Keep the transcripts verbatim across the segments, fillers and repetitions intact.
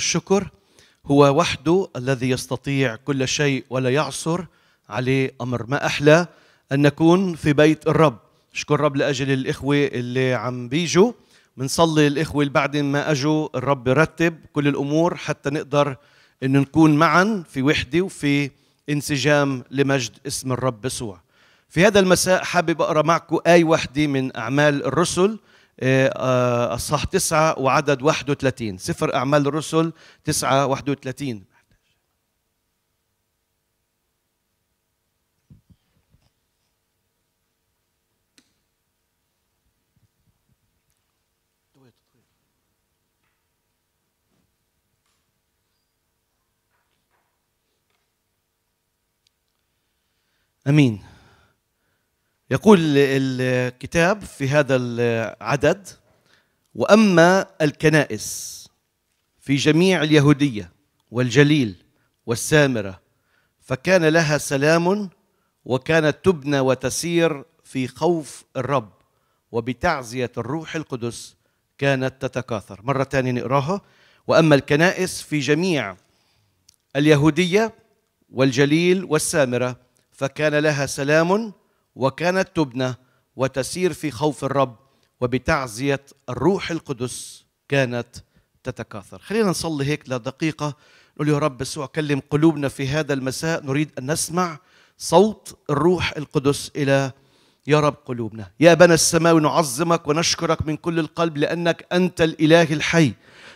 والشكر هو وحده الذي يستطيع كل شيء ولا يعصر عليه أمر. ما أحلى أن نكون في بيت الرب. أشكر رب لأجل الإخوة اللي عم بيجوا، بنصلي الإخوة اللي بعد ما أجوا الرب رتب كل الأمور حتى نقدر أن نكون معا في وحدة وفي انسجام لمجد اسم الرب يسوع. في هذا المساء حابب أقرأ معكم آية واحدة من أعمال الرسل أصحاح تسعة وعدد واحد وثلاثين، سفر أعمال الرسل تسعة واحد وثلاثين. أمين. يقول الكتاب في هذا العدد: وأما الكنائس في جميع اليهودية والجليل والسامرة فكان لها سلام، وكانت تبنى وتسير في خوف الرب وبتعزية الروح القدس كانت تتكاثر. مرة ثانية نقراها: وأما الكنائس في جميع اليهودية والجليل والسامرة فكان لها سلام، وكانت تبنى وتسير في خوف الرب وبتعزية الروح القدس كانت تتكاثر. خلينا نصلي هيك لدقيقة، نقول يا رب يسوع كلم قلوبنا في هذا المساء. نريد أن نسمع صوت الروح القدس إلى يا رب قلوبنا. يا أبانا السماوي نعظمك ونشكرك من كل القلب لأنك أنت الإله الحي.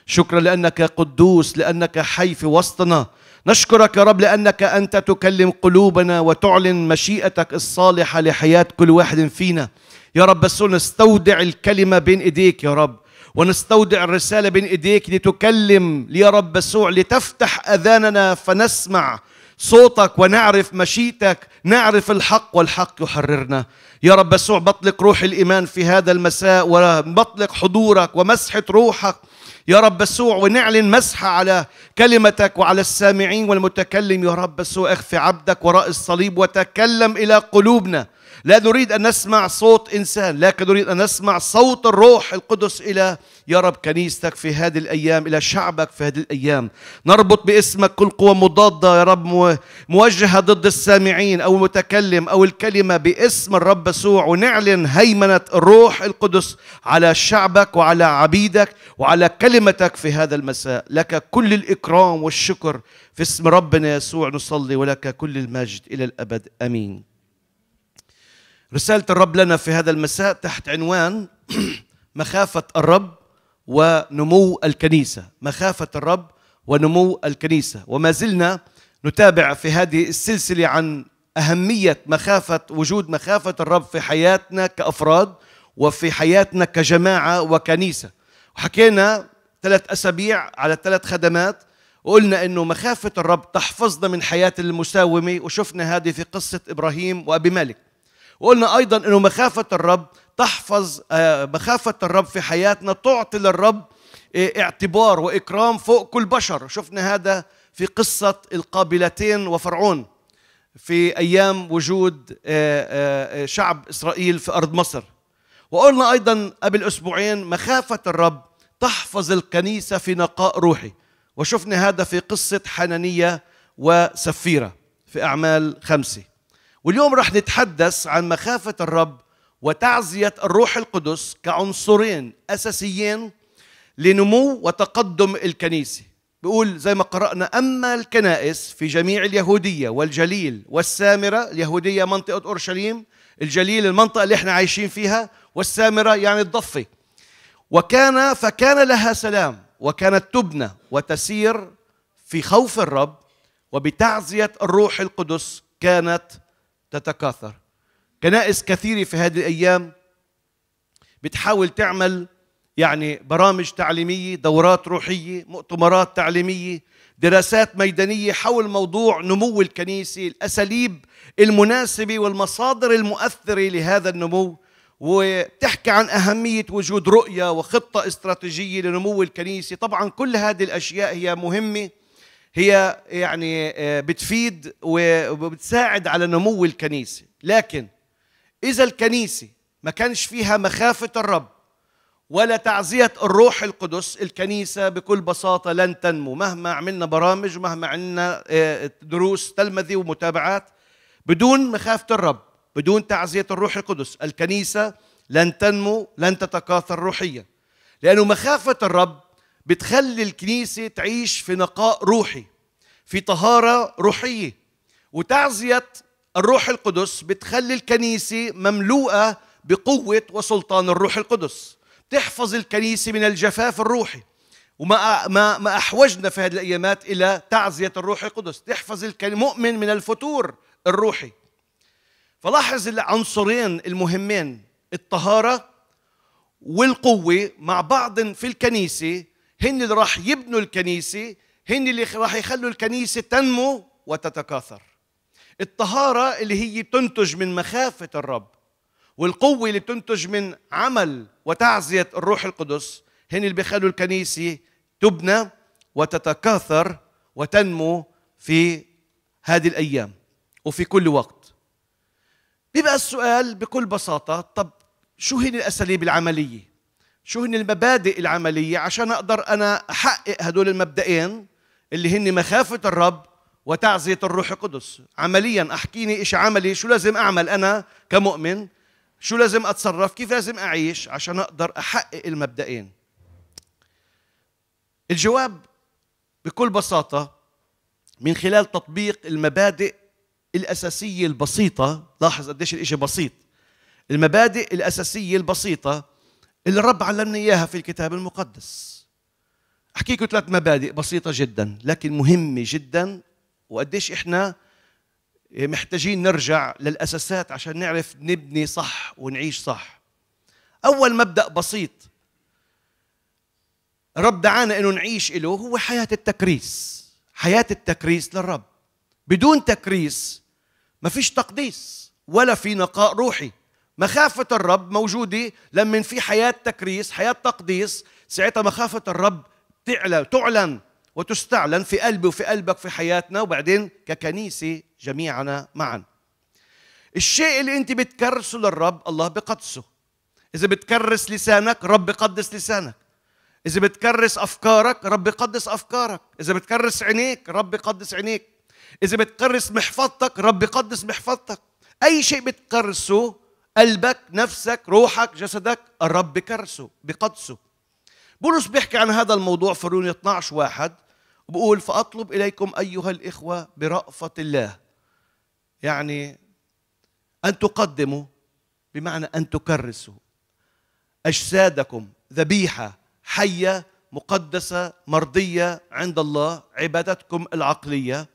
شكرا لأنك قدوس، لأنك حي في وسطنا. نشكرك يا رب لأنك أنت تكلم قلوبنا وتعلن مشيئتك الصالحة لحياة كل واحد فينا. يا رب بس نستودع الكلمة بين إيديك يا رب، ونستودع الرسالة بين إيديك لتكلم يا رب يسوع، لتفتح أذاننا فنسمع صوتك ونعرف مشيئتك، نعرف الحق والحق يحررنا. يا رب يسوع بطلق روح الإيمان في هذا المساء، وبطلق حضورك ومسحة روحك يا رب يسوع، ونعلن مسحة على كلمتك وعلى السامعين والمتكلم يا رب يسوع. اخفي عبدك وراء الصليب وتكلم إلى قلوبنا. لا نريد أن نسمع صوت إنسان، لكن نريد أن نسمع صوت الروح القدس إلى يا رب كنيستك في هذه الأيام، إلى شعبك في هذه الأيام. نربط باسمك كل قوة مضادة يا رب موجهة ضد السامعين أو المتكلم أو الكلمة باسم الرب يسوع، ونعلن هيمنة الروح القدس على شعبك وعلى عبيدك وعلى كلمتك في هذا المساء. لك كل الإكرام والشكر في اسم ربنا يسوع نصلي، ولك كل المجد إلى الأبد. أمين. رسالة الرب لنا في هذا المساء تحت عنوان مخافة الرب ونمو الكنيسة. مخافة الرب ونمو الكنيسة. وما زلنا نتابع في هذه السلسلة عن أهمية مخافة، وجود مخافة الرب في حياتنا كأفراد وفي حياتنا كجماعة وكنيسة. وحكينا ثلاث أسابيع على ثلاث خدمات، وقلنا أنه مخافة الرب تحفظنا من حياة المساومة، وشفنا هذه في قصة إبراهيم وأبي مالك. وقلنا أيضا أنه مخافة الرب تحفظ، مخافة الرب في حياتنا تعطي للرب اعتبار وإكرام فوق كل بشر. شفنا هذا في قصة القابلتين وفرعون في أيام وجود شعب إسرائيل في أرض مصر. وقلنا أيضا قبل أسبوعين مخافة الرب تحفظ الكنيسة في نقاء روحي، وشفنا هذا في قصة حنانية وسفيرة في أعمال خمسة. واليوم راح نتحدث عن مخافة الرب وتعزية الروح القدس كعنصرين أساسيين لنمو وتقدم الكنيسة. بيقول زي ما قرأنا: أما الكنائس في جميع اليهودية والجليل والسامرة. اليهودية منطقة أورشليم، الجليل المنطقة اللي احنا عايشين فيها، والسامرة يعني الضفة. وكان فكان لها سلام، وكانت تبنى وتسير في خوف الرب وبتعزية الروح القدس كانت تتكاثر. كنائس كثيرة في هذه الأيام بتحاول تعمل يعني برامج تعليمية، دورات روحية، مؤتمرات تعليمية، دراسات ميدانية حول موضوع نمو الكنيسة، الأساليب المناسبة والمصادر المؤثرة لهذا النمو، وبتحكي عن أهمية وجود رؤية وخطة استراتيجية لنمو الكنيسة. طبعا كل هذه الأشياء هي مهمة، هي يعني بتفيد وبتساعد على نمو الكنيسة. لكن إذا الكنيسة ما كانش فيها مخافة الرب ولا تعزية الروح القدس، الكنيسة بكل بساطة لن تنمو مهما عملنا برامج، مهما عملنا دروس تلمذي ومتابعات، بدون مخافة الرب، بدون تعزية الروح القدس الكنيسة لن تنمو، لن تتكاثر روحيا. لأنه مخافة الرب بتخلي الكنيسة تعيش في نقاء روحي، في طهارة روحية، وتعزية الروح القدس بتخلي الكنيسة مملوءة بقوة وسلطان الروح القدس، تحفظ الكنيسة من الجفاف الروحي. وما ما ما أحوجنا في هذه الأيامات إلى تعزية الروح القدس، تحفظ المؤمن من الفتور الروحي. فلاحظ العنصرين المهمين، الطهارة والقوة، مع بعض في الكنيسة، هن اللي راح يبنوا الكنيسة، هن اللي راح يخلوا الكنيسة تنمو وتتكاثر. الطهارة اللي هي بتنتج من مخافة الرب، والقوة اللي بتنتج من عمل وتعزية الروح القدس، هن اللي بيخلوا الكنيسة تبنى وتتكاثر وتنمو في هذه الأيام وفي كل وقت. بيبقى السؤال بكل بساطة، طب شو هن الأساليب العملية؟ شو هن المبادئ العملية عشان أقدر أنا أحقق هدول المبدئين اللي هن مخافة الرب وتعزية الروح القدس؟ عملياً أحكيني إيش عملي، شو لازم أعمل أنا كمؤمن، شو لازم أتصرف، كيف لازم أعيش عشان أقدر أحقق المبدئين؟ الجواب بكل بساطة من خلال تطبيق المبادئ الأساسية البسيطة. لاحظ قديش الإشي بسيط، المبادئ الأساسية البسيطة اللي الرب علمنا إياها في الكتاب المقدس. أحكيكم ثلاث مبادئ بسيطة جدا لكن مهمة جدا، وقديش إحنا محتاجين نرجع للأساسات عشان نعرف نبني صح ونعيش صح. أول مبدأ بسيط الرب دعانا إنه نعيش إله هو حياة التكريس، حياة التكريس للرب. بدون تكريس ما فيش تقديس ولا في نقاء روحي. مخافة الرب موجودة لما في حياة تكريس، حياة تقديس، ساعتها مخافة الرب تعلن تعلن وتستعلن في قلبي وفي قلبك في حياتنا، وبعدين ككنيسة جميعنا معا. الشيء اللي أنت بتكرسه للرب الله بقدسه. إذا بتكرس لسانك رب بقدس لسانك، إذا بتكرس أفكارك رب بقدس أفكارك، إذا بتكرس عينيك رب بقدس عينيك، إذا بتكرس محفظتك رب بقدس محفظتك. أي شيء بتكرسه، قلبك، نفسك، روحك، جسدك، الرب بكرسه بقدسه. بولس بيحكي عن هذا الموضوع في رومية اثنعش واحد، وبقول فأطلب إليكم أيها الإخوة برأفة الله، يعني أن تقدموا، بمعنى أن تكرسوا أجسادكم ذبيحة حية مقدسة مرضية عند الله، عبادتكم العقلية.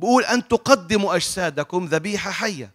بقول أن تقدموا أجسادكم ذبيحة حية.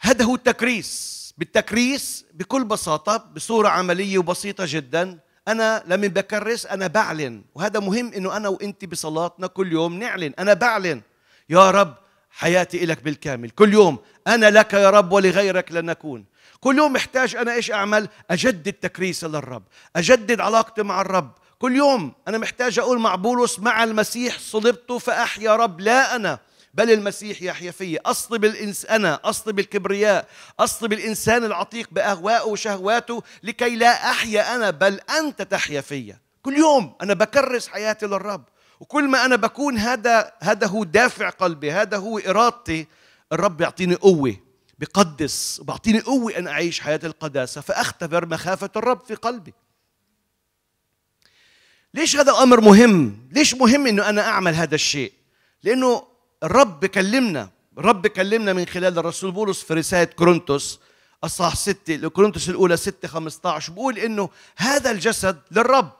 هذا هو التكريس. بالتكريس بكل بساطة بصورة عملية وبسيطة جدا، أنا لما بكرس أنا بعلن، وهذا مهم إنه أنا وإنت بصلاتنا كل يوم نعلن. أنا بعلن يا رب حياتي إلك بالكامل، كل يوم أنا لك يا رب ولغيرك لن أكون. كل يوم محتاج أنا إيش أعمل؟ أجدد تكريسي للرب، أجدد علاقتي مع الرب. كل يوم أنا محتاج أقول مع بولس مع المسيح صلبت فأحيا رب، لا أنا بل المسيح يحيا فيا. أصلب الإنسان، أصلب الكبرياء، أصلب الإنسان العتيق بأهوائه وشهواته لكي لا أحيا أنا بل أنت تحيا فيا. كل يوم أنا بكرس حياتي للرب، وكل ما أنا بكون هذا هذا هو دافع قلبي، هذا هو إرادتي، الرب يعطيني قوة، بقدس وبعطيني قوة أن أعيش حياة القداسة، فأختبر مخافة الرب في قلبي. ليش هذا أمر مهم؟ ليش مهم إنه أنا أعمل هذا الشيء؟ لأنه الرب كلمنا، الرب كلمنا من خلال الرسول بولس في رسالة كورنثوس أصحاح ستة، لكورنثوس الأولى ستة خمسة عشر، بقول إنه هذا الجسد للرب.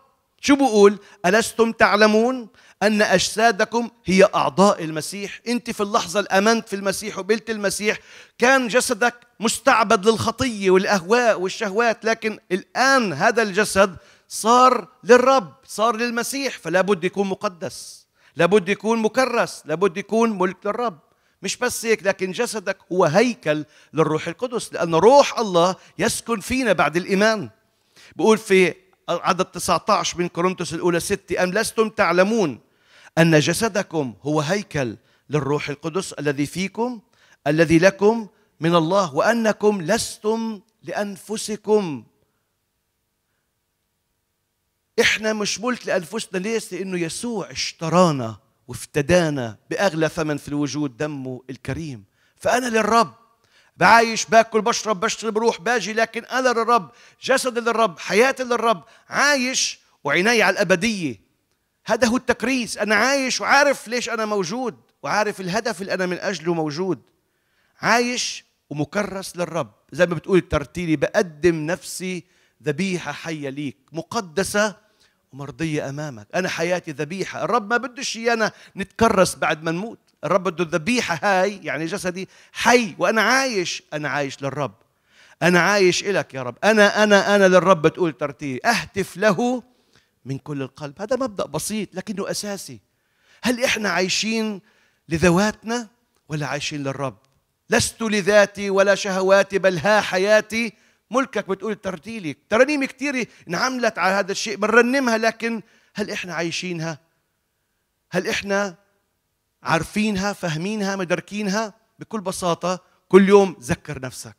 شو بقول؟ ألستم تعلمون أن أجسادكم هي أعضاء المسيح؟ أنت في اللحظة اللي آمنت في المسيح وقبلت المسيح كان جسدك مستعبد للخطية والأهواء والشهوات، لكن الآن هذا الجسد صار للرب، صار للمسيح، فلا بد يكون مقدس، لابد يكون مكرس، لابد يكون ملك للرب. مش بس هيك، لكن جسدك هو هيكل للروح القدس، لأن روح الله يسكن فينا بعد الإيمان. بقول في عدد تسعة عشر من كورنثوس الأولى ستة، أم لستم تعلمون أن جسدكم هو هيكل للروح القدس الذي فيكم الذي لكم من الله، وأنكم لستم لأنفسكم احنا مش ملك لانفسنا. ليش؟ لانه يسوع اشترانا وافتدانا باغلى ثمن في الوجود، دمه الكريم. فانا للرب، بعايش باكل بشرب بشرب بروح باجي، لكن انا للرب، جسدي للرب، حياتي للرب، عايش وعيني على الابديه. هذا هو التكريس، انا عايش وعارف ليش انا موجود، وعارف الهدف اللي انا من اجله موجود. عايش ومكرس للرب، زي ما بتقول الترتيلي، بقدم نفسي ذبيحه حيه ليك، مقدسه ومرضيه امامك. انا حياتي ذبيحه، الرب ما بدهش ايانا نتكرس بعد ما نموت، الرب بده الذبيحه هاي، يعني جسدي حي وانا عايش. انا عايش للرب، انا عايش إلك يا رب، انا انا انا للرب، بتقول ترتيلي، اهتف له من كل القلب. هذا مبدأ بسيط لكنه اساسي. هل احنا عايشين لذواتنا ولا عايشين للرب؟ لست لذاتي ولا شهواتي بل ها حياتي ملكك، بتقول الترتيلي. ترانيم كتير انعملت على هذا الشيء، بنرنمها، لكن هل احنا عايشينها؟ هل احنا عارفينها، فاهمينها، مدركينها؟ بكل بساطه كل يوم ذكر نفسك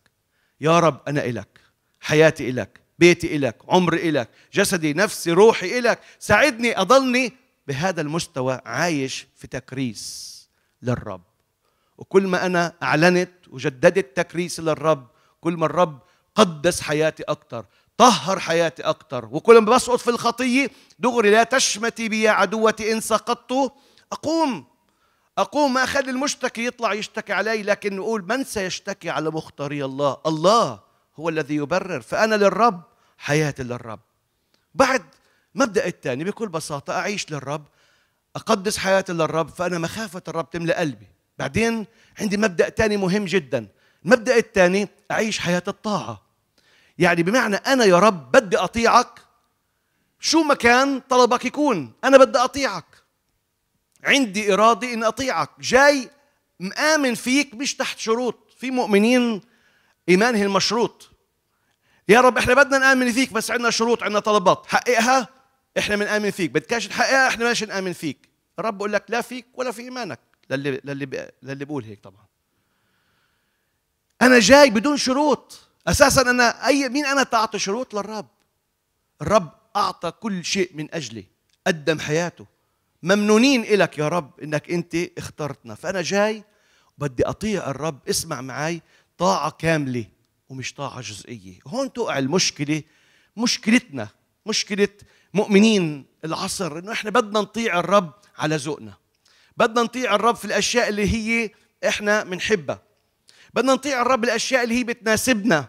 يا رب، انا إلك، حياتي إلك، بيتي إلك، عمري إلك، جسدي، نفسي، روحي إلك، ساعدني اضلني بهذا المستوى عايش في تكريس للرب. وكل ما انا اعلنت وجددت تكريسي للرب، كل ما الرب قدس حياتي اكثر، طهر حياتي اكثر. وكل ما بسقط في الخطيه دغري، لا تشمتي بي يا عدوتي، ان سقطت اقوم اقوم ما اخلي المشتكي يطلع يشتكي علي، لكن نقول من سيشتكي على مختاري؟ الله، الله هو الذي يبرر. فانا للرب، حياتي للرب. بعد مبدا الثاني بكل بساطه، اعيش للرب، اقدس حياتي للرب، فانا مخافه الرب تملأ قلبي. بعدين عندي مبدا ثاني مهم جدا، المبدا الثاني اعيش حياه الطاعه. يعني بمعنى انا يا رب بدي اطيعك، شو ما كان طلبك يكون، انا بدي اطيعك، عندي اراده ان اطيعك، جاي مآمن فيك، مش تحت شروط. في مؤمنين ايمانهم المشروط، يا رب احنا بدنا نآمن فيك بس عندنا شروط، عندنا طلبات، حققها احنا بنآمن فيك، بدكاش تحققها احنا ماشي نآمن فيك. الرب بقول لك لا فيك ولا في ايمانك، للي للي للي بقول هيك. طبعا انا جاي بدون شروط اساسا، انا اي مين انا تعطي شروط للرب؟ الرب اعطى كل شيء من اجلي، قدم حياته، ممنونين إلك يا رب انك انت اخترتنا. فانا جاي وبدي اطيع الرب، اسمع معي، طاعه كامله ومش طاعه جزئيه. هون تقع المشكله، مشكلتنا، مشكله مؤمنين العصر، انه احنا بدنا نطيع الرب على ذوقنا، بدنا نطيع الرب في الاشياء اللي هي احنا بنحبها، بدنا نطيع الرب الاشياء اللي هي بتناسبنا،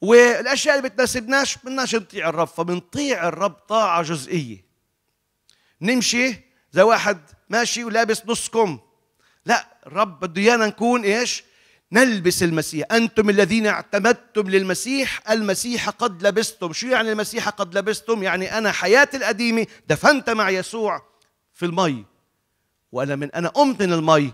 والاشياء اللي بتناسبناش بدناش نطيع الرب. فبنطيع الرب طاعه جزئيه، نمشي زي واحد ماشي ولابس نص كم. لا، الرب بده ايانا نكون ايش؟ نلبس المسيح. انتم الذين اعتمدتم للمسيح، المسيح قد لبستم. شو يعني المسيح قد لبستم؟ يعني انا حياتي القديمه دفنت مع يسوع في المي، وانا من انا قمت من المي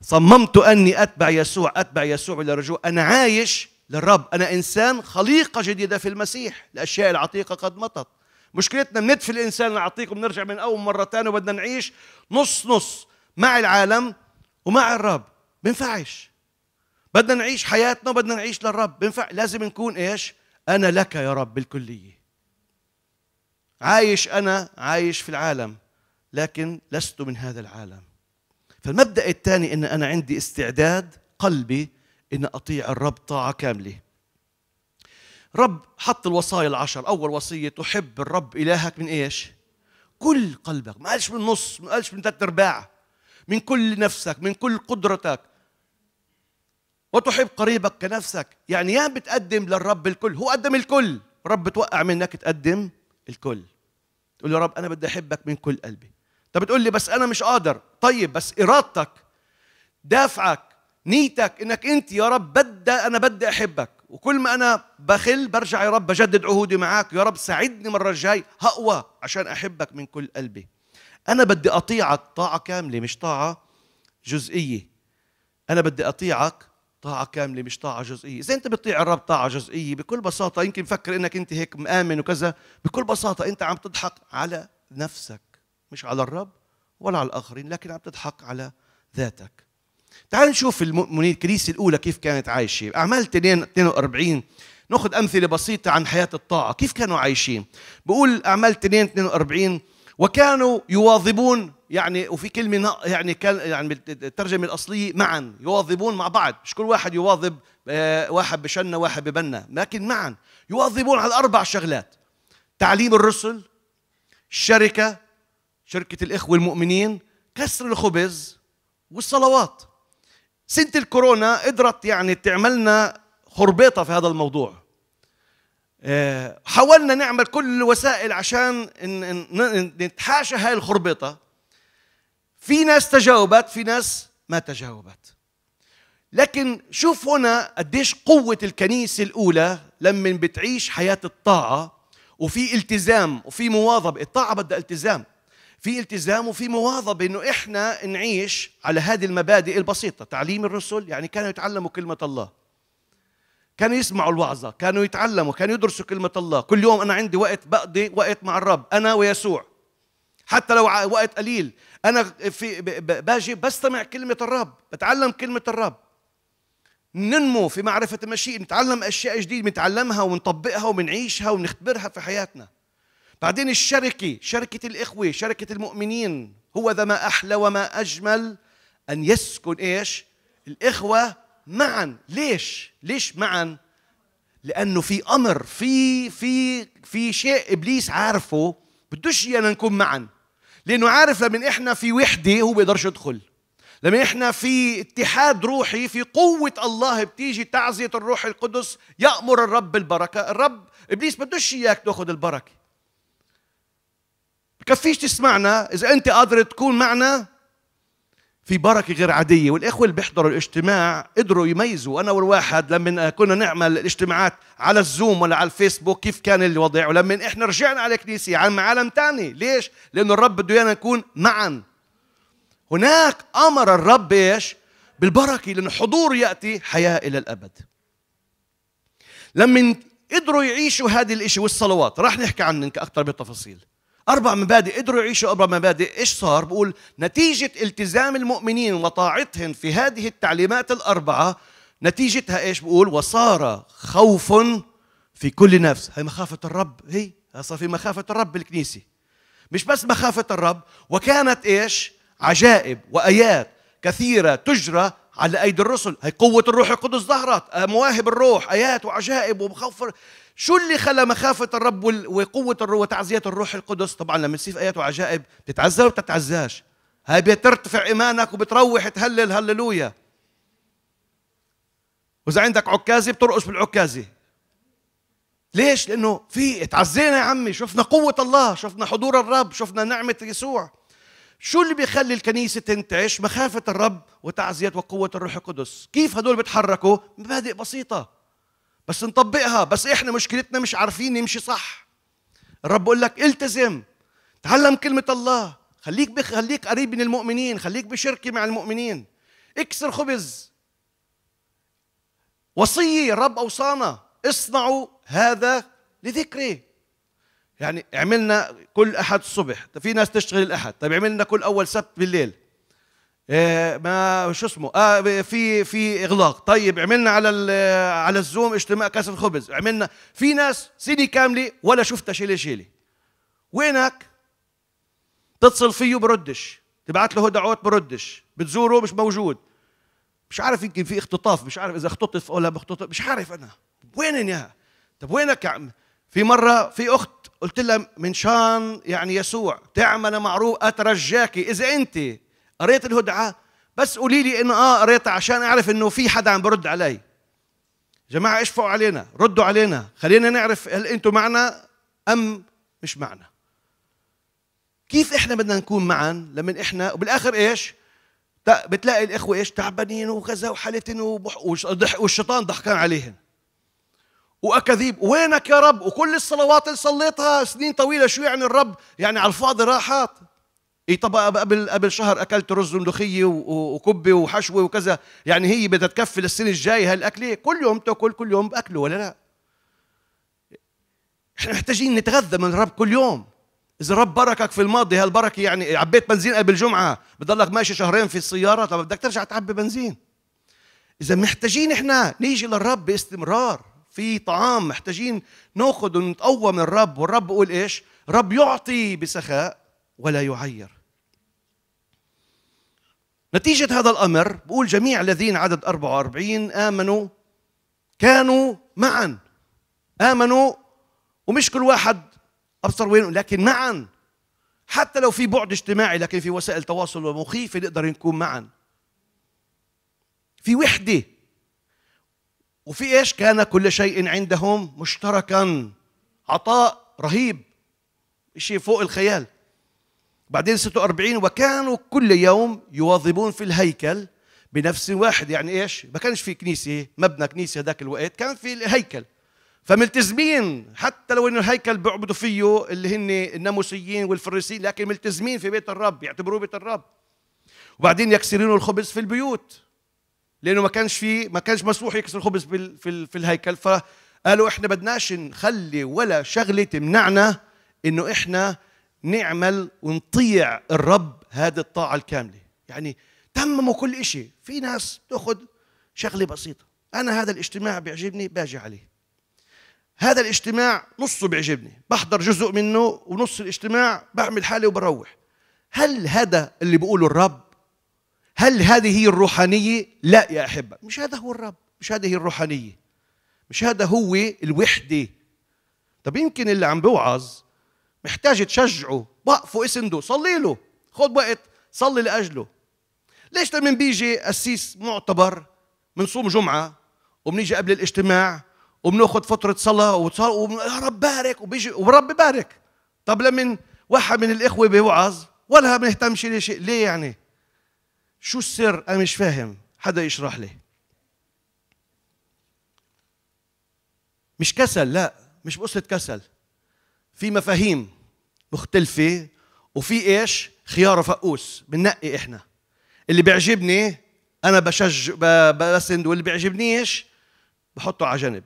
صممت اني اتبع يسوع، اتبع يسوع الى رجوع. انا عايش للرب، انا انسان خليقه جديده في المسيح، الاشياء العتيقه قد مضت. مشكلتنا بندفي الانسان العتيق وبنرجع من اول مره ثانيه، وبدنا نعيش نص نص مع العالم ومع الرب، بنفعش. بدنا نعيش حياتنا وبدنا نعيش للرب، بنفع. لازم نكون ايش؟ انا لك يا رب بالكليه. عايش، انا عايش في العالم لكن لست من هذا العالم. فالمبدأ الثاني ان انا عندي استعداد قلبي ان اطيع الرب طاعه كامله. رب حط الوصايا العشر، اول وصيه تحب الرب الهك من ايش؟ كل قلبك، ما قالش من نص، ما قالش من ثلاث ارباع، من كل نفسك، من كل قدرتك، وتحب قريبك كنفسك. يعني يا بتقدم للرب الكل، هو قدم الكل، رب توقع منك تقدم الكل، تقول له يا رب انا بدي احبك من كل قلبي. طب بتقول لي بس انا مش قادر، طيب بس ارادتك، دافعك، نيتك انك انت يا رب بدي انا بدي احبك، وكل ما انا بخل برجع يا رب بجدد عهودي معاك، يا رب ساعدني المره الجاي هقوى عشان احبك من كل قلبي. انا بدي اطيعك طاعه كامله مش طاعه جزئيه، انا بدي اطيعك طاعه كامله مش طاعه جزئيه. اذا انت بتطيع الرب طاعه جزئيه، بكل بساطه يمكن مفكر انك انت هيك مآمن وكذا، بكل بساطه انت عم تضحك على نفسك، مش على الرب ولا على الاخرين، لكن عم تضحك على ذاتك. تعال نشوف الكنيسه الاولى كيف كانت عايشه. اعمال اثنين اثنين وأربعين ناخد أمثلة بسيطة عن حياة الطاعة، كيف كانوا عايشين. بقول أعمال اثنين اثنين وأربعين وكانوا يواظبون، يعني وفي كلمة يعني كان يعني الترجمة الأصلية معا، يواظبون مع بعض، مش كل واحد يواظب واحد بشنة واحد ببنة، لكن معا يواظبون على أربع شغلات: تعليم الرسل، الشركة شركة الإخوة المؤمنين، كسر الخبز، والصلوات. سنة الكورونا قدرت يعني تعملنا خربيطة في هذا الموضوع. حاولنا نعمل كل الوسائل عشان نتحاشى هاي الخربيطة. في ناس تجاوبت، في ناس ما تجاوبت. لكن شوف هنا قديش قوة الكنيسة الأولى لما بتعيش حياة الطاعة وفي التزام وفي مواظبة. الطاعة بدها التزام، في التزام وفي مواظبة، إنه إحنا نعيش على هذه المبادئ البسيطة. تعليم الرسل، يعني كانوا يتعلموا كلمة الله، كانوا يسمعوا الوعظة، كانوا يتعلموا، كانوا يدرسوا كلمة الله. كل يوم أنا عندي وقت بقضي وقت مع الرب أنا ويسوع، حتى لو وقت قليل أنا في باجي بستمع كلمة الرب، بتعلم كلمة الرب، ننمو في معرفة المشيئة، نتعلم أشياء جديدة، نتعلمها ونطبقها ونعيشها ونختبرها في حياتنا. بعدين الشركة، شركة الإخوة، شركة المؤمنين، هو ذا ما أحلى وما أجمل أن يسكن إيش؟ الإخوة معا. ليش؟ ليش معا؟ لأنه في أمر، في في في شيء إبليس عارفه، بدوش إيانا نكون معا، لأنه عارف لما إحنا في وحدة هو بيقدرش يدخل، لما إحنا في اتحاد روحي في قوة الله بتيجي تعزية الروح القدس، يأمر الرب بالبركة. الرب إبليس بدوش إياك تأخذ البركة، كفيش تسمعنا. إذا أنت قادر تكون معنا في بركة غير عادية. والإخوة اللي بيحضروا الاجتماع قدروا يميزوا، أنا والواحد لما كنا نعمل الاجتماعات على الزوم ولا على الفيسبوك كيف كان الوضع، ولما إحنا رجعنا على كنيسة عن عالم تاني. ليش؟ لأنه الرب بده إيانا نكون معا. هناك أمر الرب إيش؟ بالبركة، لأن حضور يأتي حياة إلى الأبد. لما قدروا يعيشوا هذه الإشي، والصلوات راح نحكي عنها أكثر بالتفاصيل. أربع مبادئ قدروا يعيشوا أربع مبادئ. إيش صار؟ بقول نتيجة التزام المؤمنين وطاعتهم في هذه التعليمات الأربعة، نتيجتها إيش؟ بقول وصار خوف في كل نفس. هي مخافة الرب، هي صار في مخافة الرب بالكنيسة. مش بس مخافة الرب، وكانت إيش؟ عجائب وآيات كثيرة تجرى على أيدي الرسل. هي قوة الروح القدس ظهرت، مواهب الروح، آيات وعجائب ومخاوف. شو اللي خلى مخافة الرب وقوة الروح وتعزية الروح القدس؟ طبعا لما تصير آيات وعجائب بتتعزى ولا بتتعزاش؟ هاي بترتفع إيمانك وبتروح تهلل هللويا، وإذا عندك عكازة بترقص بالعكازة. ليش؟ لأنه في اتعزينا يا عمي، شفنا قوة الله، شفنا حضور الرب، شفنا نعمة يسوع. شو اللي بيخلي الكنيسة تعيش مخافة الرب وتعزية وقوة الروح القدس؟ كيف هدول بتحركوا؟ مبادئ بسيطة بس نطبقها. بس إحنا مشكلتنا مش عارفين نمشي صح. الرب بقول لك التزم، تعلم كلمة الله، خليك بخليك قريب من المؤمنين، خليك بشركة مع المؤمنين، اكسر خبز. وصية الرب أوصانا اصنعوا هذا لذكري. يعني عملنا كل أحد الصبح، في ناس تشتغل الأحد، طيب عملنا كل أول سبت بالليل، إيه ما شو اسمه آه في في إغلاق، طيب عملنا على على الزوم اجتماع كاس الخبز، عملنا. في ناس سنة كاملة ولا شفتها شيلة شيلة. وينك؟ تتصل فيه بردش، تبعت له دعوات بردش، بتزوره مش موجود، مش عارف يمكن في اختطاف، مش عارف إذا اختطف ولا بختطف، مش عارف أنا وينن يا. طب وينك يا عم؟ في مرة في أخت قلت لها من شان يعني يسوع تعمل معروف أترجاكي، إذا أنت قريت الهدعة بس قولي لي إنه آه قريتها عشان أعرف إنه في حدا عم برد علي. جماعة اشفقوا علينا، ردوا علينا، خلينا نعرف هل أنتم معنا أم مش معنا. كيف إحنا بدنا نكون معا لمن إحنا وبالآخر إيش؟ بتلاقي الإخوة إيش؟ تعبانين وغزا وحالتين والشيطان ضحكان عليهم وأكاذيب. وينك يا رب؟ وكل الصلوات اللي صليتها سنين طويلة، شو يعني الرب يعني على الفاضي راحت؟ اي طب قبل قبل شهر اكلت رز وملوخيه وكبه وحشوه وكذا، يعني هي بدها تكفي للسنه الجايه هالاكله؟ كل يوم تاكل، كل يوم باكله ولا لا؟ احنا محتاجين نتغذى من الرب كل يوم. اذا الرب بركك في الماضي هالبركه، يعني عبيت بنزين قبل الجمعه بضلك ماشي شهرين في السياره، طب بدك ترجع تعبي بنزين. اذا محتاجين احنا نيجي للرب باستمرار في طعام، محتاجين ناخذ ونتقوى من الرب. والرب يقول ايش؟ الرب يعطي بسخاء ولا يعير. نتيجة هذا الأمر بقول جميع الذين عدد أربعة وأربعين آمنوا كانوا معا. آمنوا ومش كل واحد أبصر وينه، لكن معا. حتى لو في بعد اجتماعي لكن في وسائل تواصل ومخيفة نقدر نكون معا. في وحدة. وفي إيش؟ كان كل شيء عندهم مشتركا. عطاء رهيب، شيء فوق الخيال. بعدين ستة وأربعين وكانوا كل يوم يواظبون في الهيكل بنفس واحد. يعني ايش؟ ما كانش في كنيسه، مبنى كنيسه ذاك الوقت، كان في الهيكل. فملتزمين حتى لو انه الهيكل بيعبدوا فيه اللي هن الناموسيين والفريسيين، لكن ملتزمين في بيت الرب، يعتبروه بيت الرب. وبعدين يكسرون الخبز في البيوت، لانه ما كانش في ما كانش مسموح يكسر الخبز في في الهيكل. فقالوا احنا بدناش نخلي ولا شغله تمنعنا انه احنا نعمل ونطيع الرب هذه الطاعة الكاملة. يعني تمموا كل إشي. في ناس تأخذ شغلة بسيطة، أنا هذا الاجتماع بيعجبني باجي عليه، هذا الاجتماع نصه بيعجبني بحضر جزء منه، ونص الاجتماع بعمل حالي وبروح. هل هذا اللي بيقوله الرب؟ هل هذه هي الروحانية؟ لا يا أحبة، مش هذا هو الرب، مش هذه هي الروحانية، مش هذا هو الوحدة. طب يمكن اللي عم بوعظ محتاج تشجعه، وقفوا اسنده، صلي له، خد وقت صلي لاجله. ليش لما بيجي قسيس معتبر بنصوم جمعه وبنيجي قبل الاجتماع وبناخذ فتره صلاه ويا رب بارك، وبيجي والرب ببارك. طب لما واحد من الاخوه بيوعظ ولا بنهتمش لشيء، ليه يعني؟ شو السر؟ انا مش فاهم، حدا يشرح لي. مش كسل، لا، مش قصه كسل. في مفاهيم مختلفة وفي إيش؟ خيار وفقوس، بننقي إحنا. اللي بيعجبني أنا بشجع بسند، واللي بيعجبنيش بحطه على جنب.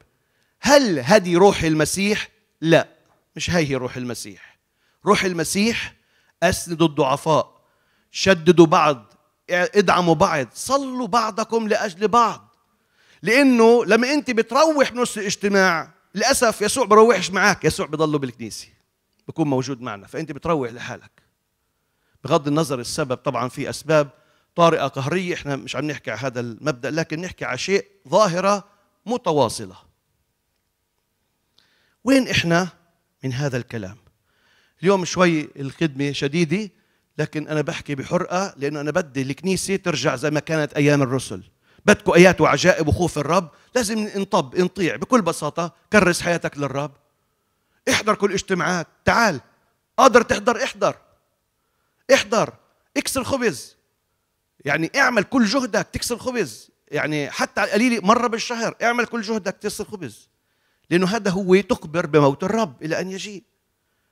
هل هدي روح المسيح؟ لا، مش هي هي روح المسيح. روح المسيح أسندوا الضعفاء، شددوا بعض، ادعموا بعض، صلوا بعضكم لأجل بعض. لأنه لما أنت بتروح من نص الاجتماع، للأسف يسوع بروحش معاك، يسوع بضله بالكنيسة، بكون موجود معنا، فأنت بتروح لحالك. بغض النظر السبب، طبعا في أسباب طارئة قهرية، إحنا مش عم نحكي على هذا المبدأ، لكن نحكي على شيء ظاهرة متواصلة. وين إحنا من هذا الكلام؟ اليوم شوي الخدمة شديدة، لكن أنا بحكي بحرقة لأنه أنا بدي الكنيسة ترجع زي ما كانت أيام الرسل. بدكم آيات وعجائب وخوف الرب، لازم ننطب نطيع بكل بساطة. كرس حياتك للرب، احضر كل اجتماعات، تعال، قادر تحضر احضر احضر اكسر خبز، يعني اعمل كل جهدك تكسر خبز، يعني حتى على القليل مرة بالشهر اعمل كل جهدك تكسر خبز، لأنه هذا هو تخبر بموت الرب إلى أن يجي.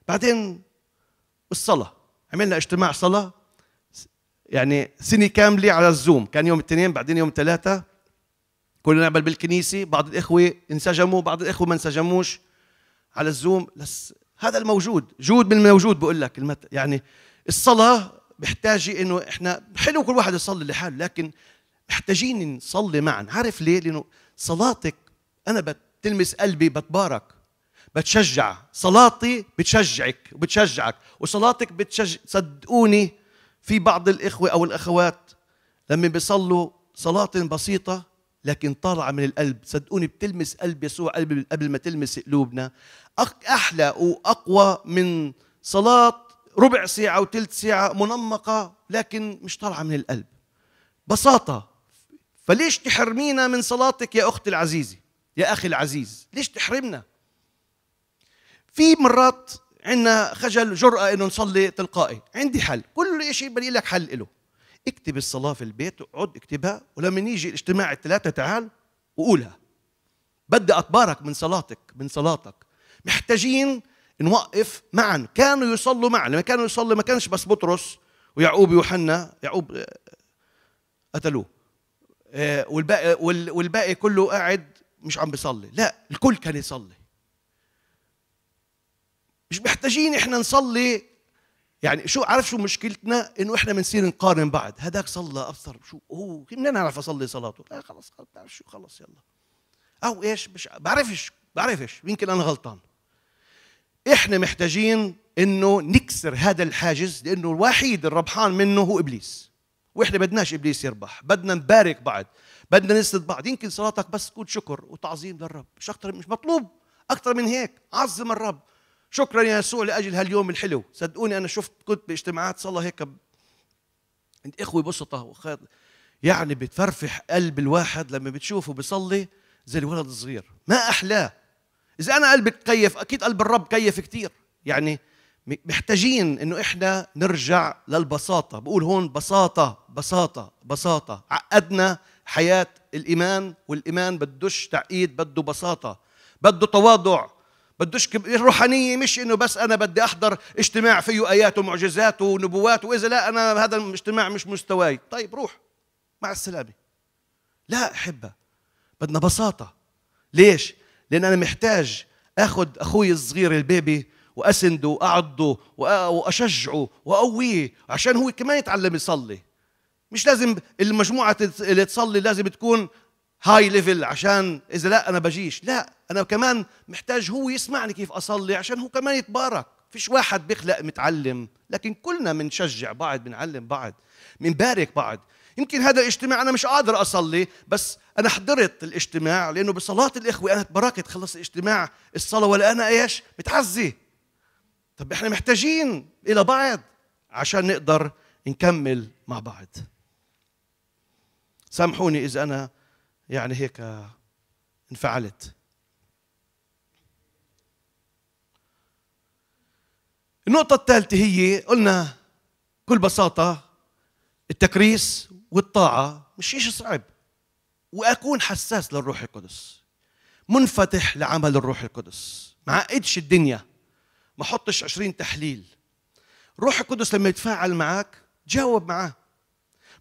بعدين الصلاة، عملنا اجتماع صلاة يعني سنة كاملة على الزوم، كان يوم الاثنين بعدين يوم ثلاثة كنا نعمل بالكنيسة. بعض الإخوة انسجموا، بعض الإخوة ما انسجموش على الزوم. لس هذا الموجود جود من الموجود، بقول لك المت... يعني الصلاة بحتاجي إنه إحنا حلو كل واحد يصلي لحاله، لكن محتاجين نصلي معا. عارف ليه؟ لأنه صلاتك أنا بتلمس قلبي، بتبارك، بتشجع، صلاتي بتشجعك وبتشجعك وصلاتك بتشجع. صدقوني في بعض الإخوة أو الأخوات لما بيصلوا صلاة بسيطة لكن طالعة من القلب، صدقوني بتلمس قلب يسوع قلب قبل ما تلمس قلوبنا، أحلى وأقوى من صلاة ربع ساعة وثلث ساعة منمقة لكن مش طالعة من القلب. بساطة. فليش تحرمينا من صلاتك يا أختي العزيزة، يا أخي العزيز؟ ليش تحرمنا؟ في مرات عندنا خجل جرأة إنه نصلي تلقائي. عندي حل، كل شيء بني لك حل إله. اكتب الصلاة في البيت، اقعد اكتبها، ولما يجي الاجتماع الثلاثة تعال وقولها. بدي أتبارك من صلاتك، من صلاتك. محتاجين نوقف معا. كانوا يصلوا معا، لما كانوا يصلوا ما كانش بس بطرس ويعقوب ويوحنا، يعقوب قتلوه والباقي والباقي كله قاعد مش عم بيصلي، لا الكل كان يصلي. مش محتاجين احنا نصلي. يعني شو عارف شو مشكلتنا؟ انه احنا بنصير نقارن بعض، هذاك صلى ابصر شو هو، منين اعرف اصلي صلاته؟ لا خلص خلص، بتعرف شو، خلص يلا او ايش مش بعرفش بعرفش يمكن انا غلطان. احنا محتاجين انه نكسر هذا الحاجز، لانه الوحيد الربحان منه هو ابليس، واحنا بدناش ابليس يربح، بدنا نبارك بعض، بدنا نسند بعض. يمكن صلاتك بس تكون شكر وتعظيم للرب، مش اكثر، مش مطلوب اكثر من هيك. عظم الرب، شكرا يا يسوع لاجل هاليوم الحلو. صدقوني انا شفت، كنت باجتماعات صلاه هيك عند اخوي بسطه وخير، يعني بتفرفح قلب الواحد لما بتشوفه بيصلي زي الولد الصغير، ما احلاه. اذا انا قلبي تكيف اكيد قلب الرب كيف كثير. يعني محتاجين انه احنا نرجع للبساطه، بقول هون بساطه بساطه بساطه. عقدنا حياه الايمان، والايمان بدوش تعقيد، بده بساطه، بده تواضع، بدوش روحانيه. مش انه بس انا بدي احضر اجتماع فيه ايات ومعجزات ونبوات، واذا لا انا هذا الاجتماع مش مستواي، طيب روح مع السلامه. لا احبه، بدنا بساطه. ليش؟ لان انا محتاج اخذ اخوي الصغير البيبي واسنده واعضه واشجعه واقويه عشان هو كمان يتعلم يصلي. مش لازم المجموعه اللي تصلي لازم تكون هاي ليفل، عشان اذا لا انا بجيش. لا، انا كمان محتاج هو يسمعني كيف اصلي عشان هو كمان يتبارك. فيش واحد بيخلق متعلم، لكن كلنا بنشجع بعض، بنعلم بعض، بنبارك بعض. يمكن هذا الاجتماع انا مش قادر اصلي، بس انا حضرت الاجتماع لانه بصلاه الاخوه انا تباركت. خلص الاجتماع الصلاه ولا انا ايش متعزي. طب احنا محتاجين الى بعض عشان نقدر نكمل مع بعض. سامحوني اذا انا يعني هيك انفعلت. النقطة الثالثة هي قلنا بكل بساطة التكريس والطاعة مش شيء صعب، وأكون حساس للروح القدس، منفتح لعمل الروح القدس، ما عقدش الدنيا، ما حطش عشرين تحليل. الروح القدس لما يتفاعل معك جاوب معاه.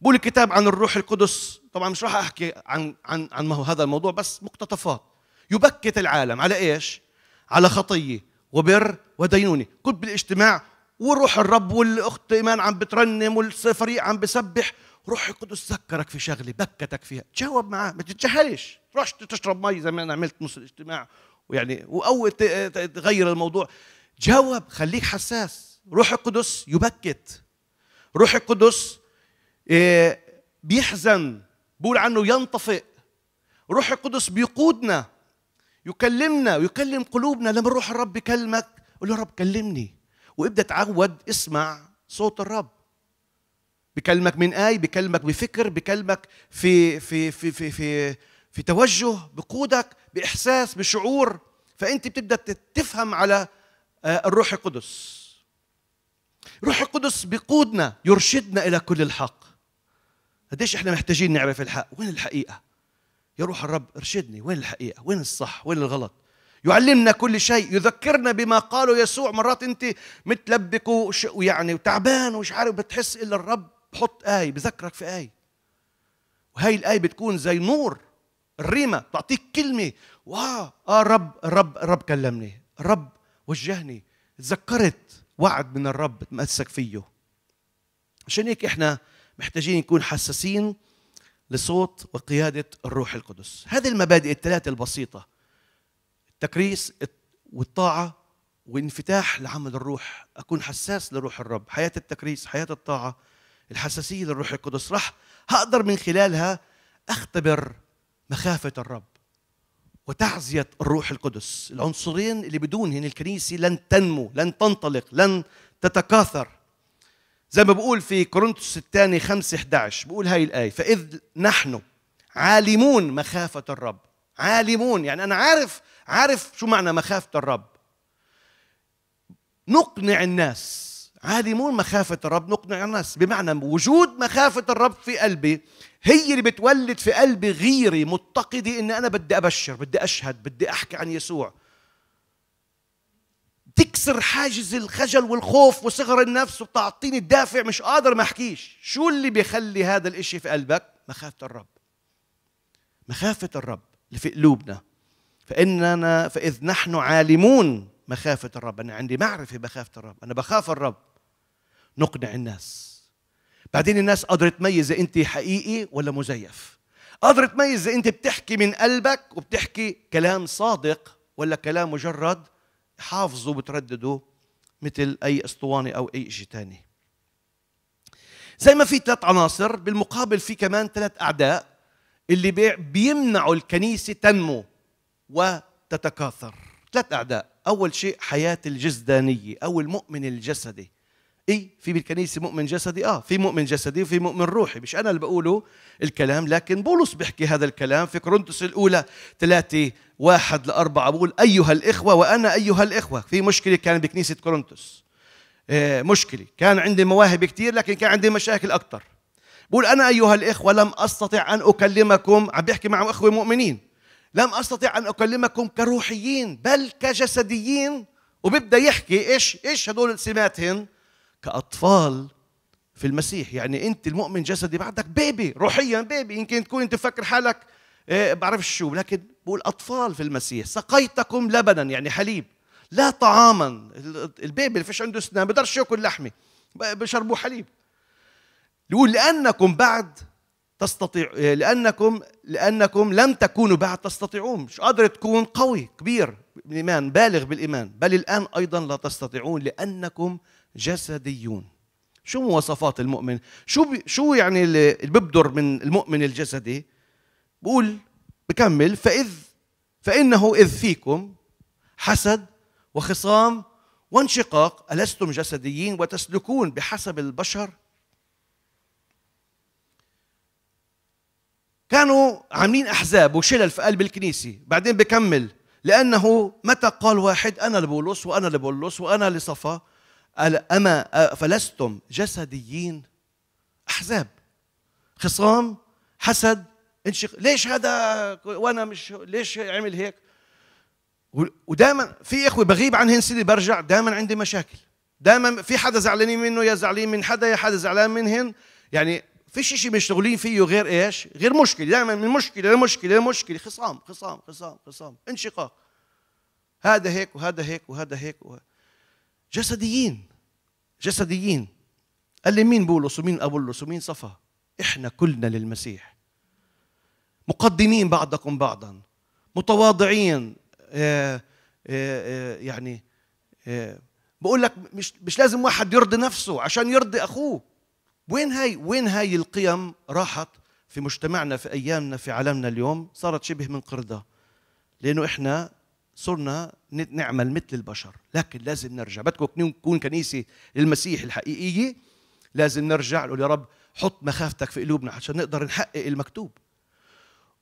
بقول الكتاب عن الروح القدس، طبعا مش راح احكي عن عن عن ما هو هذا الموضوع، بس مقتطفات. يبكت العالم على ايش؟ على خطيه وبر ودينونه. كنت بالاجتماع وروح الرب والاخت ايمان عم بترنم والفريق عم بسبح، روح القدس ذكرك في شغله، بكتك فيها، تجاوب معاه، ما تتجاهلش، تروح تشرب مي زي ما انا عملت نص الاجتماع، ويعني او تغير الموضوع. جاوب، خليك حساس. روح القدس يبكت، روح القدس إيه بيحزن، بقول عنه ينطفئ. روح القدس بيقودنا، يكلمنا ويكلم قلوبنا. لما روح الرب يكلمك قول له رب كلمني، وابدا تعود اسمع صوت الرب. بكلمك من آي، بكلمك بفكر، بكلمك في في في في في, في توجه، بقودك بإحساس بشعور، فأنت بتبدا تفهم على الروح القدس. الروح القدس بيقودنا، يرشدنا إلى كل الحق. قديش احنا محتاجين نعرف الحق، وين الحقيقة؟ يا روح الرب ارشدني، وين الحقيقة؟ وين الصح؟ وين الغلط؟ يعلمنا كل شيء، يذكرنا بما قاله يسوع. مرات أنت متلبك ويعني وتعبان ومش عارف، بتحس إلا الرب بحط آية، بذكرك في آية، وهي الآية بتكون زي نور الريمة، بتعطيك كلمة. واو، آه رب الرب الرب كلمني، الرب وجهني، تذكرت وعد من الرب تمسك فيه. عشان هيك احنا محتاجين نكون حساسين لصوت وقيادة الروح القدس. هذه المبادئ الثلاثة البسيطة، التكريس والطاعة والانفتاح لعمل الروح، أكون حساس لروح الرب، حياة التكريس، حياة الطاعة، الحساسية للروح القدس، راح هقدر من خلالها أختبر مخافة الرب وتعزية الروح القدس. العنصرين اللي بدونهن الكنيسة لن تنمو، لن تنطلق، لن تتكاثر. زي ما بقول في كورنثوس الثاني خمسة إحدى عشر، بقول هاي الآية، فإذ نحن عالمون مخافة الرب. عالمون يعني أنا عارف، عارف شو معنى مخافة الرب. نقنع الناس، عالمون مخافة الرب نقنع الناس، بمعنى وجود مخافة الرب في قلبي هي اللي بتولد في قلبي غيري متقدي، إن أنا بدي أبشر، بدي أشهد، بدي أحكي عن يسوع. تكسر حاجز الخجل والخوف وصغر النفس، وتعطيني الدافع مش قادر ما أحكيش. شو اللي بيخلي هذا الإشي في قلبك؟ مخافة الرب، مخافة الرب اللي في قلوبنا. فإننا فإذ نحن عالمون مخافة الرب، أنا عندي معرفة بخافة الرب، أنا بخاف الرب، نقنع الناس. بعدين الناس قادرة تميز إذا أنت حقيقي ولا مزيف، قادر تميز إذا أنت بتحكي من قلبك وبتحكي كلام صادق ولا كلام مجرد حافظه وبتردده مثل أي أسطوانة أو أي شيء تاني. زي ما في ثلاث عناصر، بالمقابل في كمان ثلاث أعداء اللي بيمنعوا الكنيسة تنمو وتتكاثر. ثلاث أعداء، أول شيء حياة الجسدانية أو المؤمن الجسدي. إيه، في بالكنيسة مؤمن جسدي؟ آه، في مؤمن جسدي وفي مؤمن روحي، مش أنا اللي بقوله الكلام، لكن بولس بيحكي هذا الكلام في كورنثوس الأولى ثلاثة واحد لأربعة. بقول أيها الإخوة وأنا أيها الإخوة. في مشكلة كان بكنيسة كورنثوس، آه مشكلة، كان عندي مواهب كتير لكن كان عندي مشاكل أكتر. بقول أنا أيها الإخوة لم أستطع أن أكلمكم، عم بيحكي مع إخوة مؤمنين، لم أستطع أن أكلمكم كروحيين بل كجسديين. وببدأ يحكي إيش إيش هدول سماتهن؟ كأطفال في المسيح. يعني أنت المؤمن جسدي بعدك بيبي، روحيا بيبي، يمكن تكون أنت تفكر حالك إيه بعرف شو، لكن بقول أطفال في المسيح. سقيتكم لبنا يعني حليب لا طعاما. البيبي اللي فيش عنده أسنان بقدرش ياكل لحمة، بشربوه حليب. يقول لأنكم بعد تستطيع، لأنكم لأنكم لم تكونوا بعد تستطيعون، مش قادر تكون قوي كبير بالإيمان بالغ بالإيمان، بل الآن أيضا لا تستطيعون لأنكم جسديون. شو مواصفات المؤمن؟ شو شو يعني اللي ببدر من المؤمن الجسدي؟ بقول بكمل، فإذ فإنه إذ فيكم حسد وخصام وانشقاق، ألستم جسديين وتسلكون بحسب البشر؟ كانوا عاملين أحزاب وشلل في قلب الكنيسة. بعدين بكمل، لأنه متى قال واحد أنا لبولس وأنا لبولس وأنا لصفا، أما فلستم جسديين؟ أحزاب، خصام، حسد، انشق. ليش هذا وأنا مش، ليش عمل هيك؟ ودائما في إخوة بغيب عنهن سنة برجع، دائما عندي مشاكل، دائما في حدا زعلانين منه، يا زعلانين من حدا يا حدا زعلان منهن. يعني فيش شيء مشتغلين فيه غير ايش؟ غير مشكله، دائما من مشكله لمشكله لمشكله، خصام خصام خصام خصام، انشقاق، هذا هيك وهذا هيك وهذا هيك وهذا. جسديين جسديين. قال لي مين بولس ومين أبولس ومين صفا؟ احنا كلنا للمسيح. مقدمين بعضكم بعضا، متواضعين، آآ آآ يعني آآ بقول لك مش مش لازم واحد يرضي نفسه عشان يرضي اخوه. وين هاي وين هاي القيم راحت في مجتمعنا في ايامنا في عالمنا اليوم؟ صارت شبه من قردة، لانه احنا صرنا نعمل مثل البشر. لكن لازم نرجع، بدكم نكون كنيسة المسيح الحقيقية، لازم نرجع نقول يا رب حط مخافتك في قلوبنا عشان نقدر نحقق المكتوب.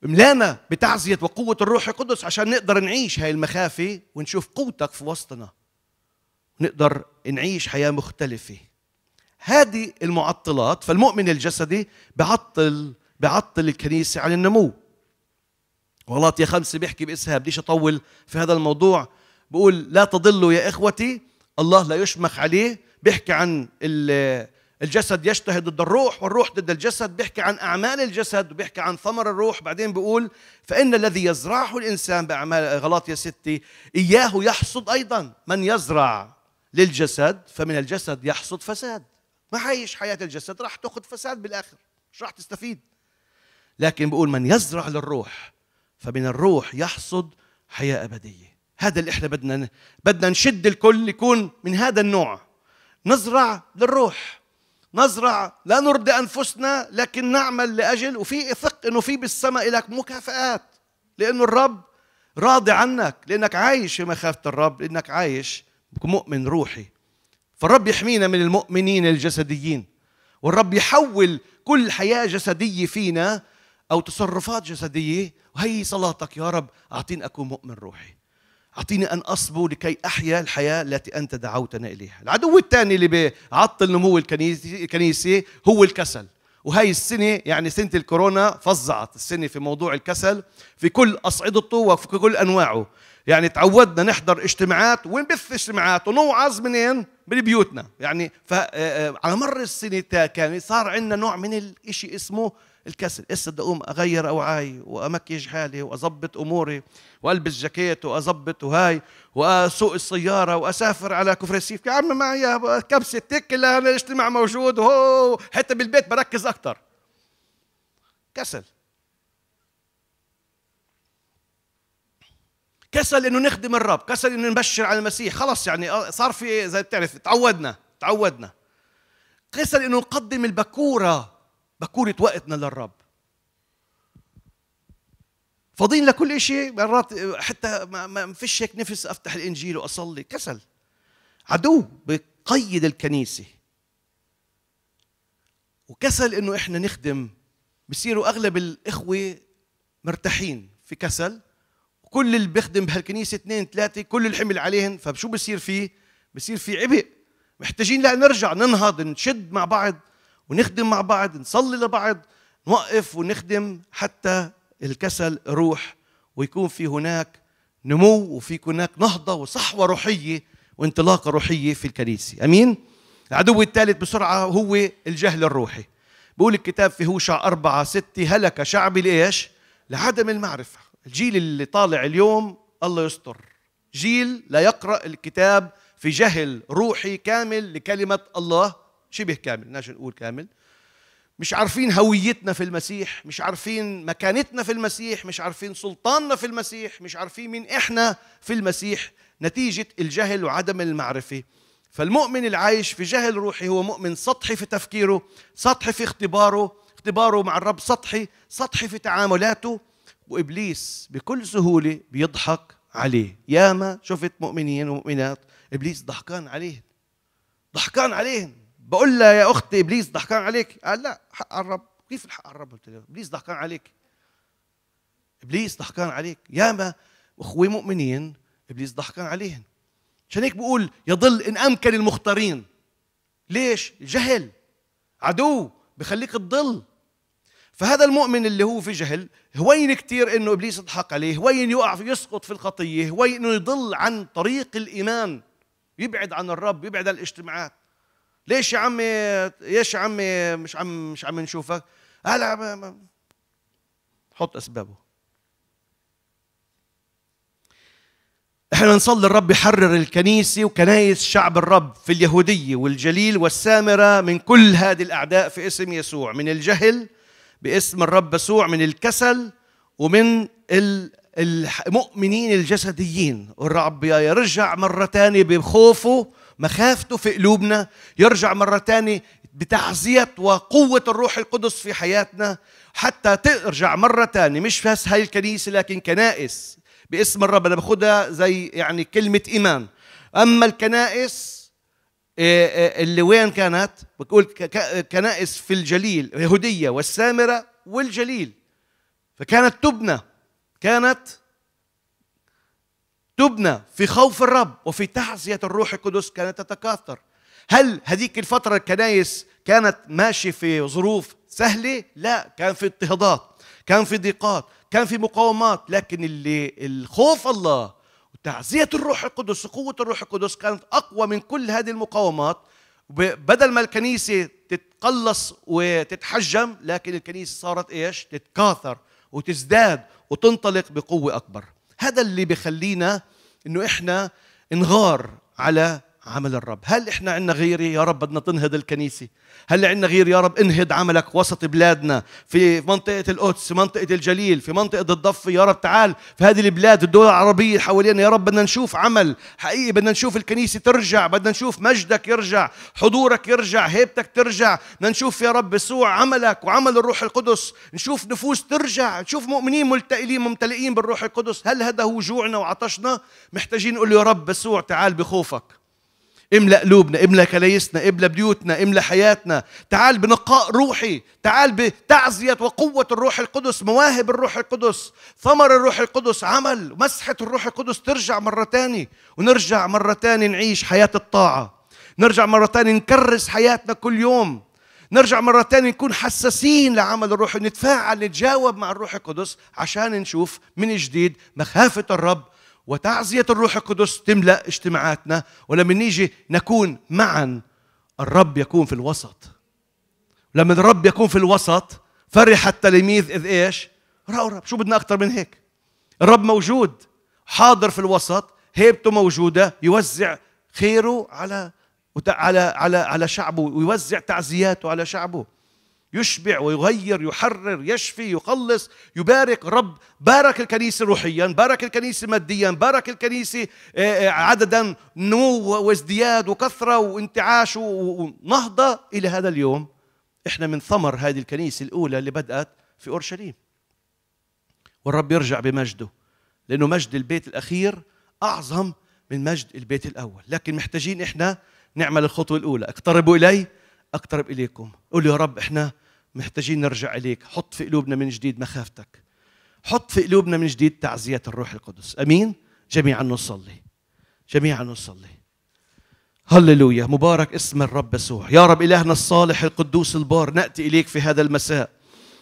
املانا بتعزية وقوة الروح القدس عشان نقدر نعيش هاي المخافة ونشوف قوتك في وسطنا، نقدر نعيش حياة مختلفة. هذه المعطلات، فالمؤمن الجسدي بعطل بعطل الكنيسة عن النمو. غلاطيا خمسة بيحكي باسهاب، بديش اطول في هذا الموضوع. بقول لا تضلوا يا اخوتي، الله لا يشمخ عليه. بيحكي عن الجسد يشتهي ضد الروح والروح ضد الجسد، بيحكي عن اعمال الجسد وبيحكي عن ثمر الروح. بعدين بقول فان الذي يزرعه الانسان باعمال، غلاطيا ستة، اياه يحصد ايضا. من يزرع للجسد فمن الجسد يحصد فساد. ما حيش حياة الجسد، راح تأخذ فساد بالآخر، مش راح تستفيد. لكن بقول من يزرع للروح فمن الروح يحصد حياة أبدية. هذا اللي احنا بدنا بدنا نشد الكل يكون من هذا النوع، نزرع للروح، نزرع لا نرضي أنفسنا لكن نعمل لأجل، وفي ثق إنه في بالسماء لك مكافآت، لأنه الرب راضي عنك، لأنك عايش في مخافة الرب، لأنك عايش مؤمن روحي. فالرب يحمينا من المؤمنين الجسديين، والرب يحول كل حياة جسدية فينا أو تصرفات جسدية. وهي صلاتك يا رب أعطيني أكون مؤمن روحي، أعطيني أن أصبو لكي أحيا الحياة التي أنت دعوتنا إليها. العدو الثاني اللي بيعطل نمو الكنيسة هو الكسل. وهي السنة يعني سنة الكورونا فظعت السنة في موضوع الكسل في كل أصعدته وفي كل أنواعه. يعني تعودنا نحضر اجتماعات، وين بث اجتماعات ونوعظ منين؟ من بيوتنا. يعني على مر السنة كان صار عندنا نوع من الشيء اسمه الكسل. هسه بدي اقوم اغير اوعاي وامكيج حالي واظبط اموري والبس جاكيت واظبط وهاي واسوق السياره واسافر على كفر السيف. يا عم معي كبسه تكله، انا الاجتماع موجود، هو حتى بالبيت بركز اكثر. كسل. كسل انه نخدم الرب، كسل انه نبشر على المسيح، خلص يعني صار في زي بتعرف تعودنا تعودنا. كسل انه نقدم البكوره، بكوره وقتنا للرب. فاضيين لكل شيء، مرات حتى ما فيش هيك نفس افتح الانجيل واصلي، كسل. عدو بقيد الكنيسه. وكسل انه احنا نخدم، بصيروا اغلب الاخوه مرتاحين في كسل، وكل اللي بيخدم بهالكنيسه اثنين ثلاثه كل الحمل عليهم، فشو بصير فيه؟ بصير في عبء، محتاجين لا نرجع ننهض، نشد مع بعض ونخدم مع بعض، نصلي لبعض، نوقف ونخدم حتى الكسل روح، ويكون في هناك نمو وفي هناك نهضه وصحوه روحيه وانطلاقه روحيه في الكنيسه. امين. العدو الثالث بسرعه هو الجهل الروحي. بقول الكتاب في هوشع أربعة ستة هلك شعبي لإيش؟ لعدم المعرفة. الجيل اللي طالع اليوم الله يستر، جيل لا يقرأ الكتاب، في جهل روحي كامل لكلمة الله، شبه كامل، ناش نقول كامل. مش عارفين هويتنا في المسيح، مش عارفين مكانتنا في المسيح، مش عارفين سلطاننا في المسيح، مش عارفين مين إحنا في المسيح، نتيجة الجهل وعدم المعرفة. فالمؤمن العايش في جهل روحي هو مؤمن سطحي في تفكيره، سطحي في اختباره، اختباره مع الرب سطحي، سطحي في تعاملاته، وإبليس بكل سهولة بيضحك عليه. ياما شفت مؤمنين ومؤمنات إبليس ضحكان عليهم، ضحكان عليهم. بقول لها يا أختي إبليس ضحكان عليك، قال لا حق الرب. كيف الحق الرب؟ قلت له إبليس ضحكان عليك، إبليس ضحكان عليك. ياما أخوي مؤمنين إبليس ضحكان عليهم. عشان هيك بقول يضل إن أمكن المختارين. ليش؟ جهل عدو بخليك تضل. فهذا المؤمن اللي هو في جهل هوين كتير إنه إبليس يضحك عليه، هوين يقع يسقط في الخطية، هوين إنه يضل عن طريق الإيمان، يبعد عن الرب، يبعد عن الاجتماعات. ليش يا عمي ليش يا عمي مش عم مش عم نشوفك؟ هلا حط أسبابه. احنا نصلي الرب يحرر الكنيسة وكنايس شعب الرب في اليهودية والجليل والسامرة من كل هذه الأعداء في اسم يسوع، من الجهل باسم الرب يسوع، من الكسل، ومن المؤمنين الجسديين. والرب يرجع مرة تانية بخوفه، مخافته في قلوبنا، يرجع مرة تانية بتعزية وقوة الروح القدس في حياتنا، حتى ترجع مرة تانية مش بس هاي الكنيسة لكن كنائس باسم الرب. أنا بأخدها زي يعني كلمة إيمان. أما الكنائس اللي وين كانت؟ بقول كنائس في الجليل، اليهودية والسامرة والجليل، فكانت تبنى كانت تبنى في خوف الرب وفي تعزية الروح القدس، كانت تتكاثر. هل هذيك الفترة الكنائس كانت ماشية في ظروف سهلة؟ لا، كان في اضطهادات، كان في ضيقات، كان في مقاومات، لكن اللي الخوف الله وتعزية الروح القدس وقوة الروح القدس كانت أقوى من كل هذه المقاومات. بدل ما الكنيسة تتقلص وتتحجم، لكن الكنيسة صارت إيش؟ تتكاثر وتزداد وتنطلق بقوة أكبر. هذا اللي بيخلينا إنه إحنا نغار على عمل الرب. هل إحنا عنا غيري يا رب بدنا تنهض الكنيسة؟ هل عنا غيري يا رب انهض عملك وسط بلادنا، في منطقة القدس، في منطقة الجليل، في منطقة الضفة، يا رب تعال في هذه البلاد، الدول العربية حوالينا يا رب، بدنا نشوف عمل حقيقي، بدنا نشوف الكنيسة ترجع، بدنا نشوف مجدك يرجع، حضورك يرجع، هيبتك ترجع، بدنا نشوف يا رب يسوع عملك وعمل الروح القدس، نشوف نفوس ترجع، نشوف مؤمنين ملتئلين ممتلئين بالروح القدس. هل هذا هو جوعنا وعطشنا؟ محتاجين نقول له يا رب يسوع تعال بخوفك، املأ قلوبنا، املأ كنايسنا، املأ بيوتنا، املأ حياتنا، تعال بنقاء روحي، تعال بتعزية وقوة الروح القدس، مواهب الروح القدس، ثمر الروح القدس، عمل مسحة الروح القدس ترجع مرة تاني، ونرجع مرة تاني نعيش حياة الطاعة، نرجع مرة تاني نكرس حياتنا كل يوم، نرجع مرة تاني نكون حساسين لعمل الروح، نتفاعل، نتجاوب مع الروح القدس عشان نشوف من جديد مخافة الرب وتعزية الروح القدس تملأ اجتماعاتنا. ولما نيجي نكون معا، الرب يكون في الوسط. لما الرب يكون في الوسط فرح التلاميذ إذ إيش؟ رأوا الرب. شو بدنا أكتر من هيك؟ الرب موجود، حاضر في الوسط، هيبته موجودة، يوزع خيره على على على على شعبه، ويوزع تعزياته على شعبه، يشبع ويغير، يحرر، يشفي، يخلص، يبارك. رب بارك الكنيسة روحيا، بارك الكنيسة ماديا، بارك الكنيسة عددا، نمو وازدياد وكثرة وانتعاش ونهضة إلى هذا اليوم. إحنا من ثمر هذه الكنيسة الأولى اللي بدأت في أورشليم. والرب يرجع بمجده، لأنه مجد البيت الأخير أعظم من مجد البيت الأول. لكن محتاجين إحنا نعمل الخطوة الأولى. اقتربوا إلي أقترب إليكم. قولوا يا رب إحنا محتاجين نرجع إليك. حط في قلوبنا من جديد مخافتك، حط في قلوبنا من جديد تعزية الروح القدس. أمين. جميعا نصلي، جميعا نصلي. هللويا. مبارك اسم الرب يسوع. يا رب إلهنا الصالح القدوس البار، نأتي إليك في هذا المساء.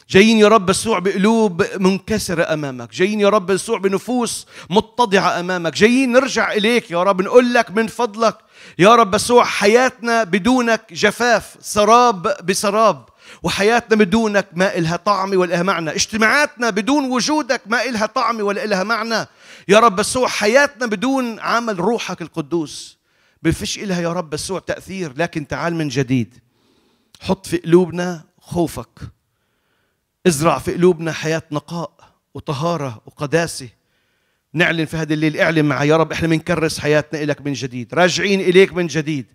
جايين يا رب يسوع بقلوب منكسرة أمامك، جايين يا رب يسوع بنفوس متضعة أمامك، جايين نرجع إليك يا رب، نقول لك من فضلك يا رب يسوع حياتنا بدونك جفاف، سراب بسراب، وحياتنا بدونك ما إلها طعم ولا معنى، اجتماعاتنا بدون وجودك ما إلها طعم ولا إلها معنى، يا رب يسوع حياتنا بدون عمل روحك القدوس، بفيش إلها يا رب يسوع تأثير. لكن تعال من جديد، حط في قلوبنا خوفك، ازرع في قلوبنا حياة نقاء وطهارة وقداسة. نعلن في هذا الليل، اعلن معي يا رب احنا بنكرس حياتنا إليك من جديد، راجعين إليك من جديد،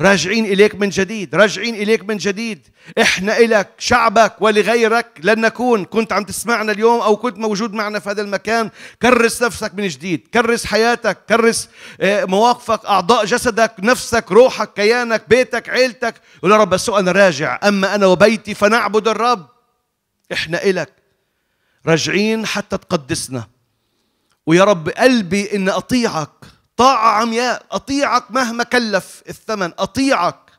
راجعين إليك من جديد، راجعين إليك من جديد. احنا إلك شعبك ولغيرك لن نكون. كنت عم تسمعنا اليوم أو كنت موجود معنا في هذا المكان، كرس نفسك من جديد، كرس حياتك، كرس مواقفك، أعضاء جسدك، نفسك، روحك، كيانك، بيتك، عيلتك. قول يا رب السوء أنا راجع، أما أنا وبيتي فنعبد الرب. إحنا إلك راجعين حتى تقدسنا. ويا رب قلبي إن أطيعك طاعة عمياء، أطيعك مهما كلف الثمن، أطيعك،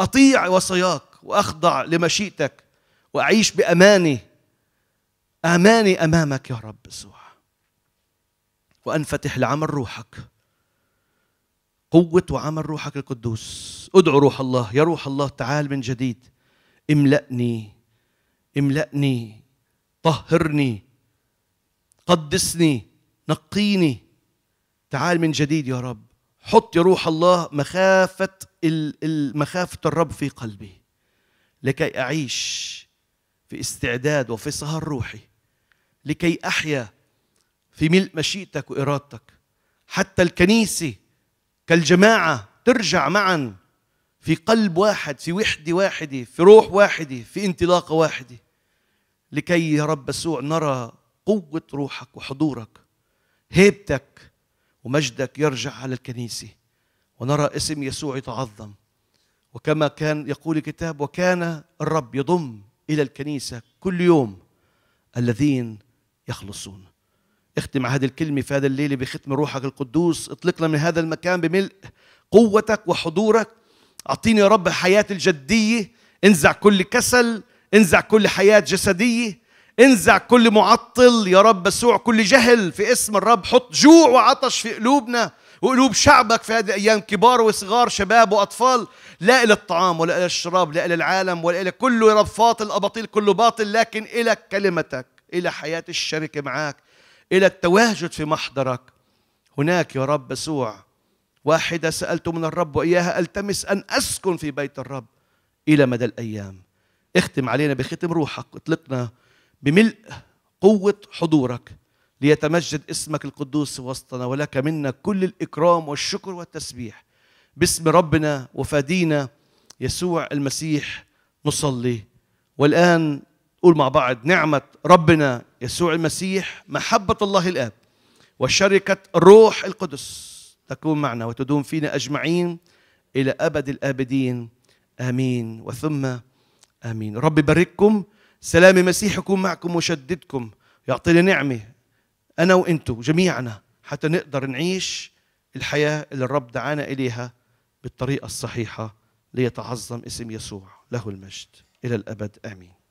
أطيع وصاياك وأخضع لمشيئتك وأعيش بأماني، أماني أمامك يا رب يسوع، وأنفتح لعمل روحك، قوة وعمل روحك القدوس. أدعو روح الله، يا روح الله تعال من جديد، املأني، املأني، طهرني، قدسني، نقيني. تعال من جديد يا رب. حط يا روح الله مخافة المخافة الرب في قلبي، لكي أعيش في استعداد وفي سهر روحي، لكي أحيا في ملء مشيئتك وإرادتك، حتى الكنيسة كالجماعة ترجع معا في قلب واحد، في وحدة واحدة، في روح واحدة، في انطلاقة واحدة، لكي يا رب يسوع نرى قوة روحك وحضورك، هيبتك ومجدك يرجع على الكنيسة، ونرى اسم يسوع يتعظم. وكما كان يقول الكتاب، وكان الرب يضم إلى الكنيسة كل يوم الذين يخلصون. اختم هذه الكلمة في هذا الليل بختم روحك القدوس. اطلقنا من هذا المكان بملء قوتك وحضورك. أعطيني يا رب حياة الجدية، انزع كل كسل، انزع كل حياة جسدية، انزع كل معطل يا رب يسوع، كل جهل في اسم الرب. حط جوع وعطش في قلوبنا وقلوب شعبك في هذه الأيام، كبار وصغار، شباب وأطفال، لا إلى الطعام ولا إلى الشراب، لا إلى العالم ولا إلى كله يا رب فاطل أباطيل، كله باطل، لكن إلى كلمتك، إلى حياة الشركة معك، إلى التواجد في محضرك. هناك يا رب يسوع واحدة سألت من الرب وإياها ألتمس، أن أسكن في بيت الرب إلى مدى الأيام. اختم علينا بختم روحك، اطلقنا بملء قوة حضورك، ليتمجد اسمك القدوس وسطنا، ولك منا كل الإكرام والشكر والتسبيح، باسم ربنا وفادينا يسوع المسيح نصلي. والآن قول مع بعض، نعمة ربنا يسوع المسيح، محبة الله الآب، وشركة الروح القدس تكون معنا وتدوم فينا أجمعين إلى أبد الآبدين، آمين وثم آمين. رب يبارككم، سلام مسيح يكون معكم وشددكم، يعطينا نعمة أنا وإنتو جميعنا، حتى نقدر نعيش الحياة اللي الرب دعانا إليها بالطريقة الصحيحة، ليتعظم اسم يسوع، له المجد إلى الأبد، آمين.